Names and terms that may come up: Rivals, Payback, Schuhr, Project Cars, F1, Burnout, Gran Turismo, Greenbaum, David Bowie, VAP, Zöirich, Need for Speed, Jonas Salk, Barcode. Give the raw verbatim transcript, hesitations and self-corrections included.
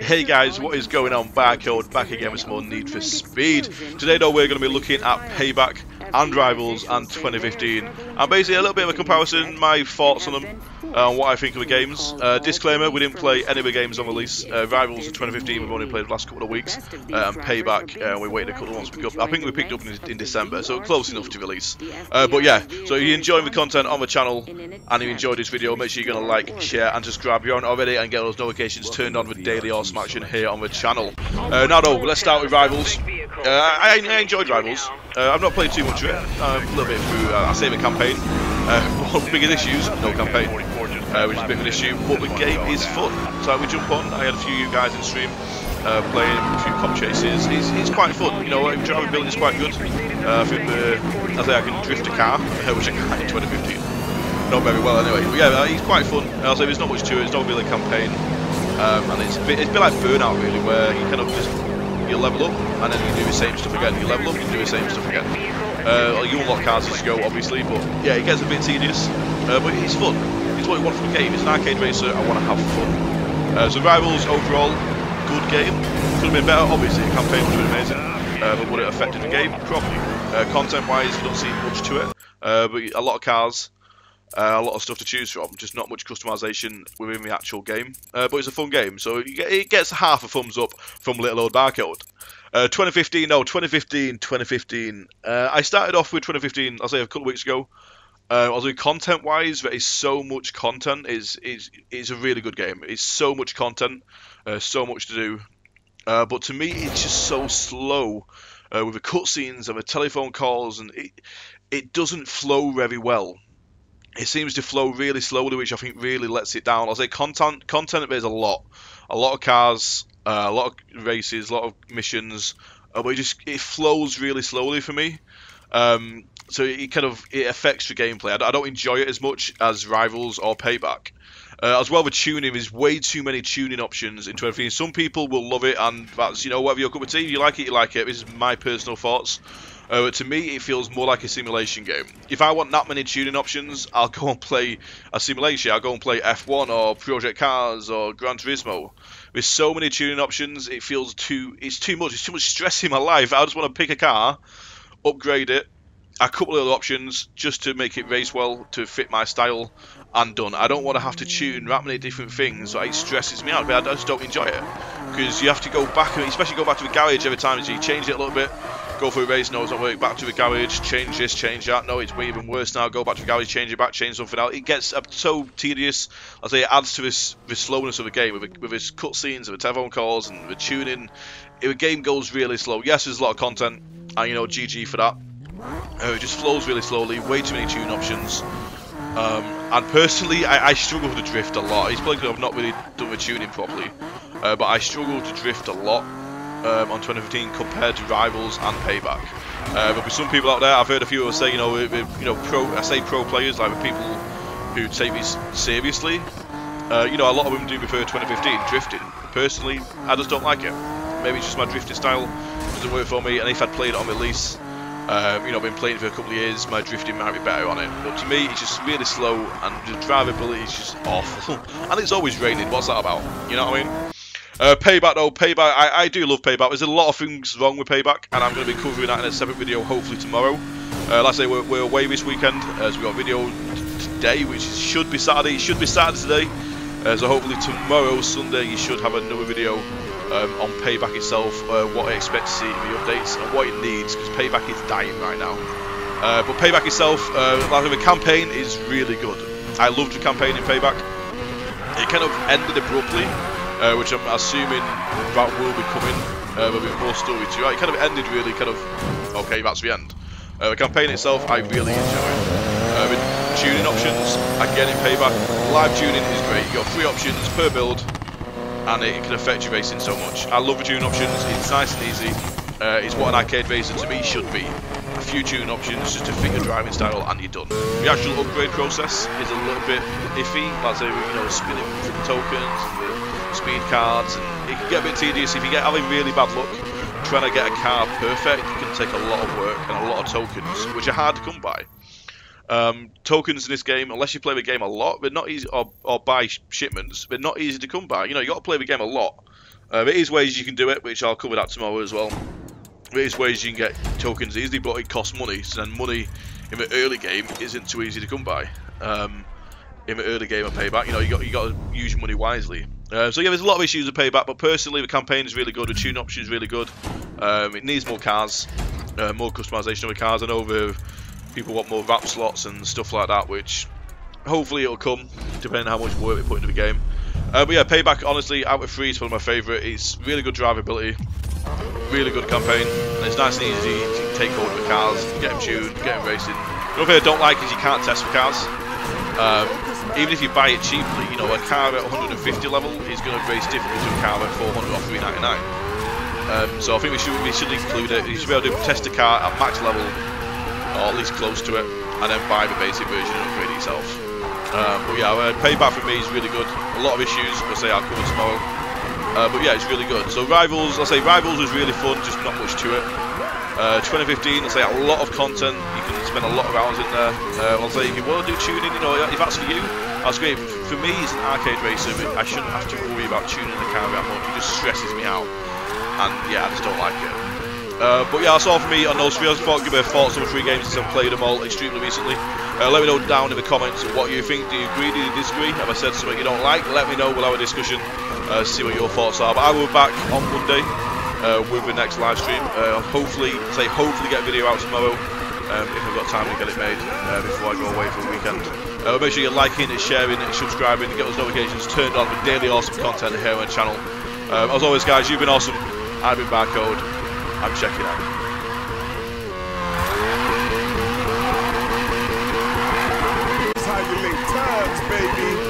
Hey guys, what is going on? Barcode back again with some more Need for Speed. Today though we're going to be looking at Payback and Rivals and twenty fifteen, and basically a little bit of a comparison, my thoughts on them and uh, what I think of the games. Uh, disclaimer, we didn't play any of the games on release. uh, Rivals in twenty fifteen we've only played the last couple of weeks, uh, and Payback uh, we waited a couple of months to pick up. I think we picked up in, in December, so close enough to release. Uh, but yeah, so if you're enjoying the content on the channel and you enjoyed this video, make sure you're going to like, share and subscribe if you aren't already, and get those notifications turned on with daily awesome action here on the channel. Uh, now though, let's start with Rivals. Uh, I, I enjoyed Rivals. Uh, I've not played too much of it, um, a little bit through, uh, I say the campaign. Uh, one of the biggest issues, no campaign, uh, which is a bit of an issue, but the game is fun. So we jump on, I had a few of you guys in stream uh, playing, a few cop chases. It's, it's quite fun, you know, the driving building is quite good. Uh, I think uh, I, think I can drift a car, which I can't in twenty fifteen. Not very well anyway, but yeah, it's quite fun. I'll say there's not much to it, it's not really a campaign. Um, and it's a, bit, it's a bit like Burnout really, where you kind of just, you level up and then you do the same stuff again, you level up and you do the same stuff again. Uh, you unlock cars as you go obviously, but yeah, it gets a bit tedious, uh, but it's fun. It's what you want from a game. It's an arcade racer, I want to have fun. Uh, so Rivals overall, good game. Could have been better, obviously, the campaign would have been amazing, uh, but would it have affected the game? Probably. Uh, content wise, you don't see much to it, uh, but a lot of cars. Uh, a lot of stuff to choose from, just not much customization within the actual game, uh, but it's a fun game, so it gets half a thumbs up from little old Barcode. Uh, twenty fifteen, no, twenty fifteen, twenty fifteen. Uh, I started off with twenty fifteen, I'll say a couple of weeks ago. Uh, I was doing content-wise, there is so much content. It's, it's, it's a really good game. It's so much content, uh, so much to do, uh, but to me it's just so slow. Uh, with the cutscenes and the telephone calls, and it, it doesn't flow very well. It seems to flow really slowly, which I think really lets it down. I'll say content, content there's a lot. A lot of cars, uh, a lot of races, a lot of missions. Uh, but it, just, it flows really slowly for me. Um, so it, it kind of it affects the gameplay. I, I don't enjoy it as much as Rivals or Payback. Uh, as well, the tuning, there's way too many tuning options in twenty fifteen. Some people will love it, and that's, you know, whatever your cup of tea. If you like it, you like it. This is my personal thoughts. Uh, to me, it feels more like a simulation game. If I want that many tuning options, I'll go and play a simulation. I'll go and play F one or Project Cars or Gran Turismo. With so many tuning options, it feels too... It's too much. It's too much stress in my life. I just want to pick a car, upgrade it, a couple of other options just to make it race well, to fit my style, and done. I don't want to have to tune that many different things. It stresses me out, but I just don't enjoy it. Because you have to go back, especially go back to the garage every time, so you change it a little bit. Go for a race, no, it's not working. Back to the garage, change this, change that. No, it's way even worse now. Go back to the garage, change it back, change something else. It gets so tedious. I say it adds to this the slowness of the game with the, with its cutscenes and the telephone calls and the tuning. The game goes really slow. Yes, there's a lot of content, and you know, G G for that. Uh, it just flows really slowly. Way too many tune options. Um, and personally, I, I struggle to drift a lot. It's probably because I've not really done the tuning properly, uh, but I struggle to drift a lot. Um, on twenty fifteen compared to Rivals and Payback. Uh, but for some people out there, I've heard a few of us say, you know, we're, we're, you know, pro. I say pro players, like the people who take this seriously. Uh, you know, a lot of them do prefer twenty fifteen drifting. Personally, I just don't like it. Maybe it's just my drifting style doesn't work for me. And if I'd played it on release, uh, you know, I've been playing it for a couple of years, my drifting might be better on it. But to me, it's just really slow, and the drivability is just awful. And it's always raining. What's that about? You know what I mean? Uh, Payback though, Payback, I, I do love Payback. There's a lot of things wrong with Payback, and I'm going to be covering that in a separate video hopefully tomorrow. Uh, like I say, we're, we're away this weekend, uh, so we've got a video today, which is, should be Saturday, it should be Saturday today. Uh, so hopefully tomorrow, Sunday, you should have another video um, on Payback itself, uh, what I expect to see in the updates, and what it needs, because Payback is dying right now. Uh, but Payback itself, uh, like the campaign is really good. I loved the campaign in Payback. It kind of ended abruptly. Uh, which I'm assuming that will be coming, uh, there'll be more story to it. It kind of ended really kind of, okay, that's the end. Uh, the campaign itself, I really enjoyed. Uh, with tuning options, again in Payback, live tuning is great. You've got three options per build, and it can affect your racing so much. I love the tuning options, it's nice and easy. Uh, it's what an arcade racer to me should be. A few tuning options just to fit your driving style and you're done. The actual upgrade process is a little bit iffy, like say, you know, spinning from tokens, and the speed cards, and it can get a bit tedious if you get having really bad luck trying to get a car perfect. It can take a lot of work and a lot of tokens, which are hard to come by. Um, tokens in this game, unless you play the game a lot, they're not easy, or, or buy shipments, they're not easy to come by. You know, you got to play the game a lot. Uh, there is ways you can do it, which I'll cover that tomorrow as well. There is ways you can get tokens easily, but it costs money. So then money in the early game isn't too easy to come by. Um, in the early game of Payback, you know, you got you got to use your money wisely. Uh, so yeah, there's a lot of issues with Payback, but personally, the campaign is really good. The tune option is really good. Um, it needs more cars, uh, more customization of the cars, and over. People want more V A P slots and stuff like that, which hopefully it'll come, depending on how much work we put into the game. Uh, but yeah, Payback, honestly, out of three is one of my favourite. It's really good drivability, really good campaign, and it's nice and easy to take hold of the cars, get them tuned, get them racing. The other thing I don't like is you can't test for cars. Um, even if you buy it cheaply, you know, a car at one hundred fifty level is going to race differently to a car at four hundred or three ninety-nine. Um, so I think we should, we should include it. You should be able to test a car at max level, or at least close to it, and then buy the basic version and upgrade it yourself. Um, but yeah, uh, Payback for me is really good. A lot of issues, I'll say I'll cover tomorrow. Uh, but yeah, it's really good. So Rivals, I'll say Rivals was really fun, just not much to it. Uh, twenty fifteen, I'll say a lot of content. You can spend a lot of hours in there. Uh, I'll say if you want to do tuning, you know, if that's for you, that's great. For me, it's an arcade racer, but I shouldn't have to worry about tuning the car that much. It just stresses me out, and yeah, I just don't like it. Uh, but yeah, that's all for me on those videos. Thought I'd give me a thoughts on the three games since I've played them all extremely recently. Uh, let me know down in the comments what you think. Do you agree? Do you disagree? Have I said something you don't like? Let me know. We'll have a discussion. Uh, see what your thoughts are. But I will be back on Monday uh, with the next live stream. Uh, hopefully, say hopefully get a video out tomorrow um, if I've got time to get it made uh, before I go away for the weekend. Uh, make sure you're liking, and sharing, and subscribing, and get those notifications turned on for daily awesome content here on the channel. Um, as always, guys, you've been awesome. I've been Barcode. I'm checking out. That's how you make times, baby.